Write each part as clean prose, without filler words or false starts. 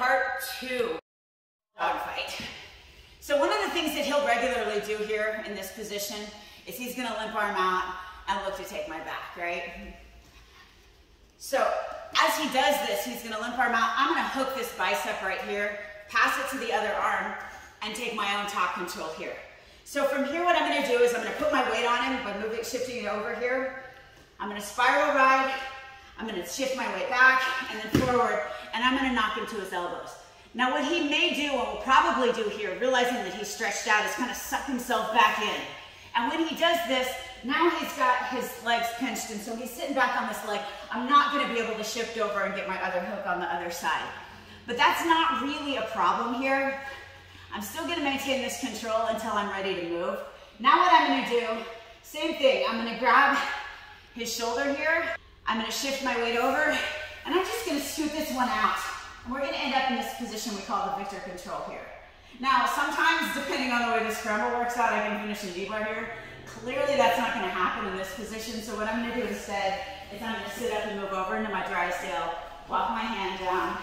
part two, dogfight. So one of the things that he'll regularly do here in this position is he's gonna limp arm out and look to take my back, right? So as he does this, he's gonna limp arm out. I'm gonna hook this bicep right here, pass it to the other arm, and take my own top control here. So from here, what I'm gonna do is I'm gonna put my weight on him by moving, shifting it over here. I'm gonna spiral ride, I'm gonna shift my weight back and then forward, and I'm gonna knock him to his elbows. Now what he may do, what we'll probably do here, realizing that he's stretched out, is kind of suck himself back in. And when he does this, now he's got his legs pinched, and so he's sitting back on this leg. I'm not gonna be able to shift over and get my other hook on the other side. But that's not really a problem here. I'm still gonna maintain this control until I'm ready to move. Now what I'm gonna do, same thing, I'm gonna grab his shoulder here, I'm gonna shift my weight over, and I'm just gonna scoot this one out. And we're gonna end up in this position we call the Vitor control here. Now, sometimes, depending on the way the scramble works out, I can finish a knee bar here. Clearly that's not gonna happen in this position, so what I'm gonna do instead is I'm gonna sit up and move over into my dry sail, walk my hand down,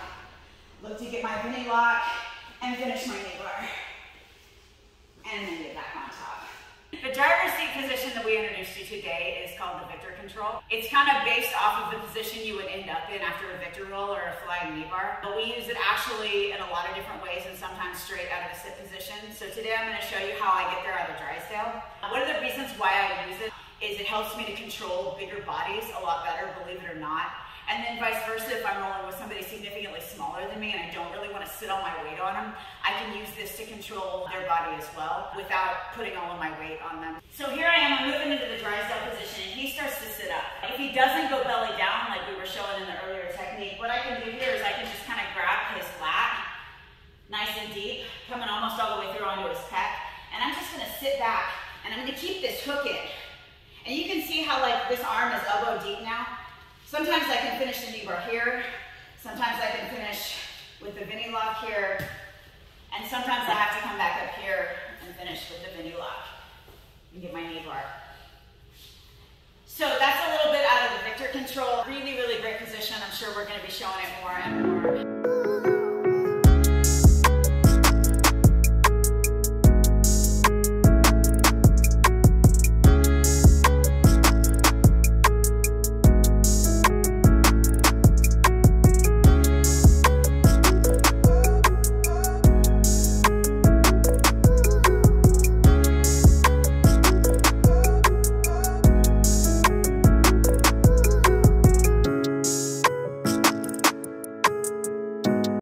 look to get my viny lock, and finish my knee bar. And then get back on top. The driver's seat position that we introduced you today is called the Victor control. It's kind of based off of the position you would end up in after a victory roll or a flying knee bar. But we use it actually in a lot of different ways and sometimes straight out of the sit position. So today I'm going to show you how I get there out of dry sail. One of the reasons why I use it is it helps me to control bigger bodies a lot better, believe it or not. And then vice versa, if I'm rolling with somebody significantly smaller than me and I don't really want to sit all my weight on them, I can use this to control their body as well without putting all of my weight on them. So here I am, I'm moving into the dry sail position, and he starts to sit up. If he doesn't go belly down like we were showing in the earlier technique, what I can do here is I can just kind of grab his lat, nice and deep, coming almost all the way through onto his pec, and I'm just going to sit back, and I'm going to keep this hook in. And you can see how like this arm is elbow deep now. Sometimes I can finish the knee bar here, sometimes I can finish with the viny lock here, and sometimes I have to come back up here and finish with the viny lock and get my knee bar. So that's a little bit out of the Victor control. Really, really great position. I'm sure we're going to be showing it more and more.